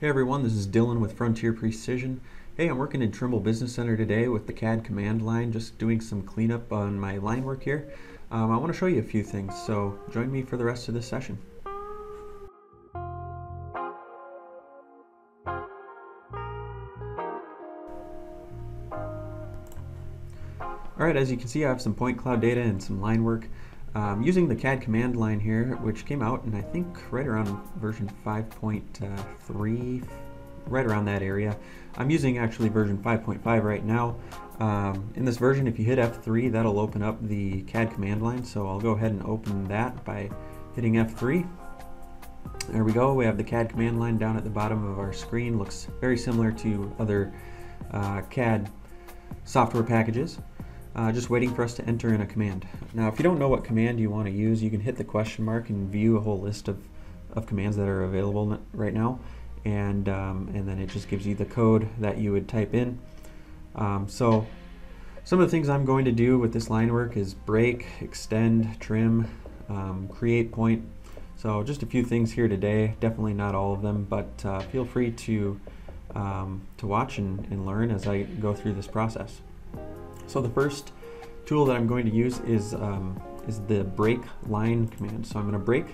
Hey everyone, this is Dylan with Frontier Precision. Hey, I'm working in Trimble Business Center today with the CAD command line, just doing some cleanup on my line work here. I want to show you a few things, so join me for the rest of this session. Alright, as you can see I have some point cloud data and some line work. Using the CAD command line here, which came out and I think right around version 5.3, right around that area. I'm using actually version 5.5 right now. In this version, if you hit F3, that'll open up the CAD command line. So I'll go ahead and open that by hitting F3. There we go. We have the CAD command line down at the bottom of our screen. Looks very similar to other CAD software packages. Just waiting for us to enter in a command. Now, if you don't know what command you want to use, you can hit the question mark and view a whole list of commands that are available right now, and then it just gives you the code that you would type in. So some of the things I'm going to do with this line work is break, extend, trim, create point. So just a few things here today, definitely not all of them, but feel free to watch and learn as I go through this process. So the first tool that I'm going to use is the break line command. So I'm going to break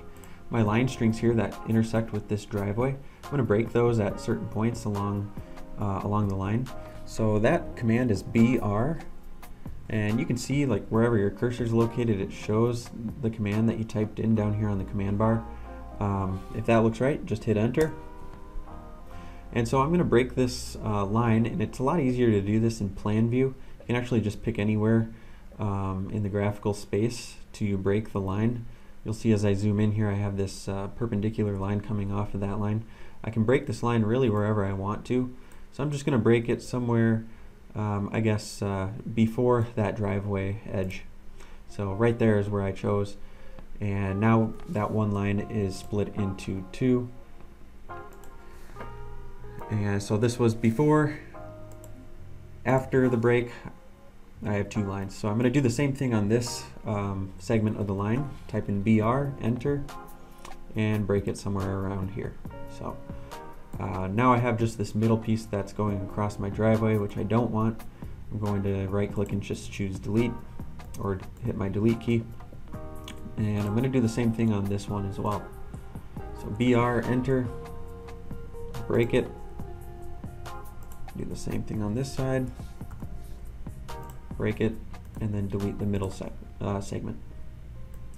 my line strings here that intersect with this driveway. I'm going to break those at certain points along the line. So that command is BR, and you can see like wherever your cursor is located, it shows the command that you typed in down here on the command bar. If that looks right, just hit enter. And so I'm going to break this line, and it's a lot easier to do this in plan view. You can actually just pick anywhere in the graphical space to break the line. You'll see as I zoom in here I have this perpendicular line coming off of that line. I can break this line really wherever I want to. So I'm just going to break it somewhere, I guess, before that driveway edge. So right there is where I chose. And now that one line is split into two. And so this was before. After the break, I have two lines. So I'm going to do the same thing on this segment of the line. Type in BR, enter, and break it somewhere around here. So now I have just this middle piece that's going across my driveway, which I don't want. I'm going to right click and just choose delete, or hit my delete key. And I'm going to do the same thing on this one as well. So BR, enter, break it. Do the same thing on this side, break it, and then delete the middle segment.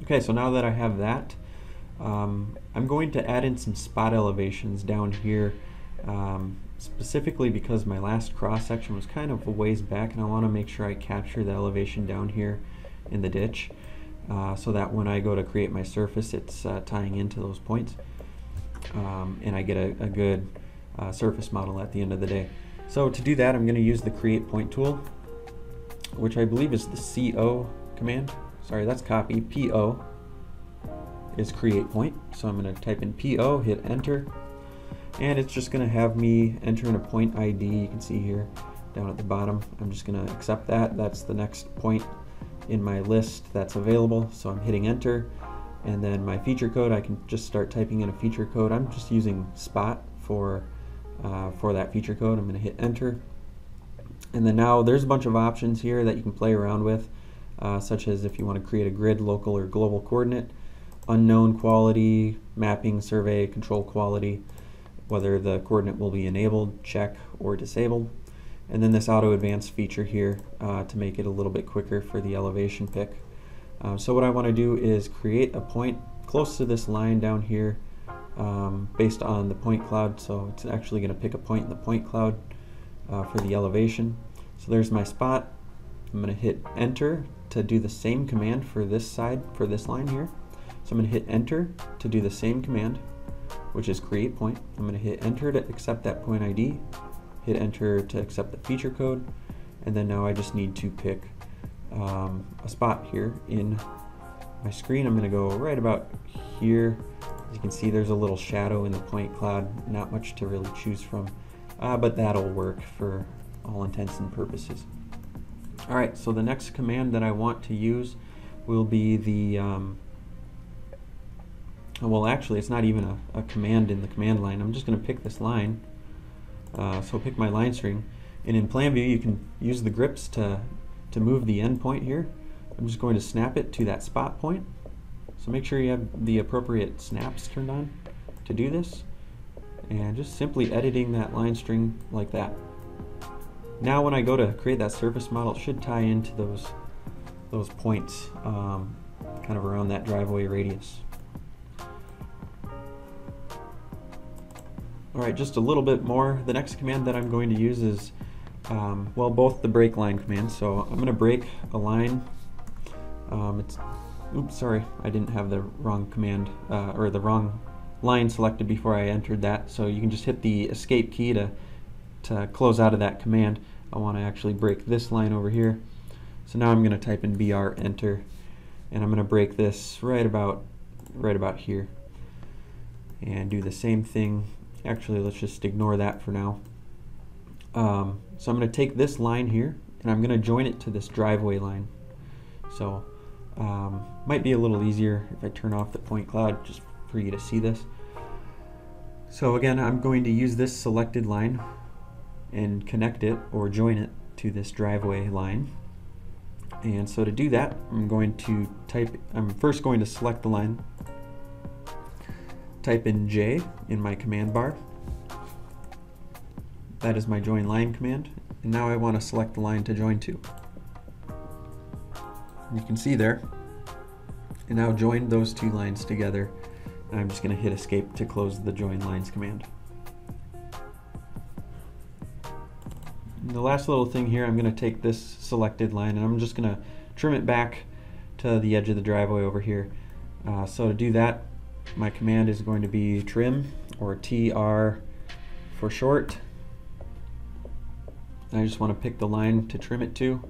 Okay, so now that I have that, I'm going to add in some spot elevations down here, specifically because my last cross section was kind of a ways back, and I want to make sure I capture the elevation down here in the ditch, so that when I go to create my surface, it's tying into those points, and I get a good surface model at the end of the day. So to do that, I'm going to use the create point tool, which I believe is the CO command. Sorry, that's copy. PO is create point. So I'm going to type in PO, hit enter, and it's just going to have me enter in a point ID. You can see here down at the bottom. I'm just going to accept that. That's the next point in my list that's available. So I'm hitting enter, and then my feature code, I can just start typing in a feature code. I'm just using spot for that feature code. I'm going to hit enter, and then now there's a bunch of options here that you can play around with, such as if you want to create a grid, local or global coordinate, unknown quality, mapping, survey, control quality, whether the coordinate will be enabled, check, or disabled, and then this auto advance feature here to make it a little bit quicker for the elevation pick. So what I want to do is create a point close to this line down here, based on the point cloud, so it's actually going to pick a point in the point cloud for the elevation. So there's my spot. I'm going to hit enter to do the same command for this side, for this line here. So I'm going to hit enter to do the same command, which is create point. I'm going to hit enter to accept that point ID, hit enter to accept the feature code, and then now I just need to pick a spot here in my screen. I'm going to go right about here. As you can see, there's a little shadow in the point cloud, not much to really choose from, but that'll work for all intents and purposes. All right, so the next command that I want to use will be the well, actually, it's not even a command in the command line. I'm just going to pick this line. So pick my line string. And in plan view, you can use the grips to move the end point here. I'm just going to snap it to that spot point. So make sure you have the appropriate snaps turned on to do this. And just simply editing that line string like that. Now when I go to create that surface model, it should tie into those points kind of around that driveway radius. All right, just a little bit more. The next command that I'm going to use is, well, both the break line commands. So I'm going to break a line. Oops, sorry, I didn't have the wrong command or the wrong line selected before I entered that. So you can just hit the escape key to close out of that command. I want to actually break this line over here. So now I'm going to type in BR enter, and I'm going to break this right about here, and do the same thing. Actually, let's just ignore that for now. So I'm going to take this line here, and I'm going to join it to this driveway line. So might be a little easier if I turn off the point cloud just for you to see this. So again, I'm going to use this selected line and connect it or join it to this driveway line. And so to do that, I'm first going to select the line, type in J in my command bar. That is my join line command. And now I want to select the line to join to. You can see there. And now join those two lines together. And I'm just going to hit escape to close the join lines command. And the last little thing here, I'm going to take this selected line and I'm just going to trim it back to the edge of the driveway over here. So to do that, my command is going to be trim, or TR for short. And I just want to pick the line to trim it to,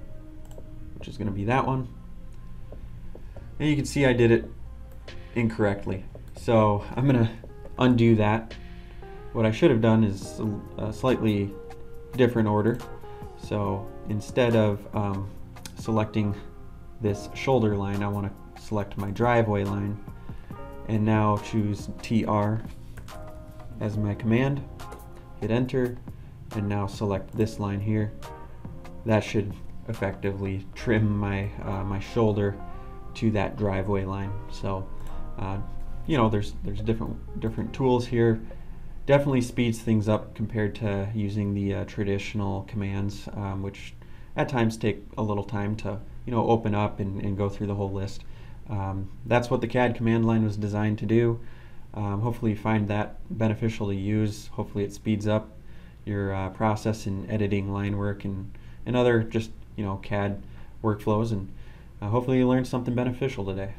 which is going to be that one. And you can see I did it incorrectly. So I'm going to undo that. What I should have done is a slightly different order. So instead of selecting this shoulder line, I want to select my driveway line. And now choose TR as my command, hit enter, and now select this line here. That should effectively trim my, my shoulder to that driveway line. So, you know, there's different tools here. Definitely speeds things up compared to using the traditional commands, which at times take a little time to, you know, open up and go through the whole list. That's what the CAD command line was designed to do. Hopefully you find that beneficial to use. Hopefully it speeds up your process in editing line work and other just, you know, CAD workflows. And hopefully you learned something beneficial today.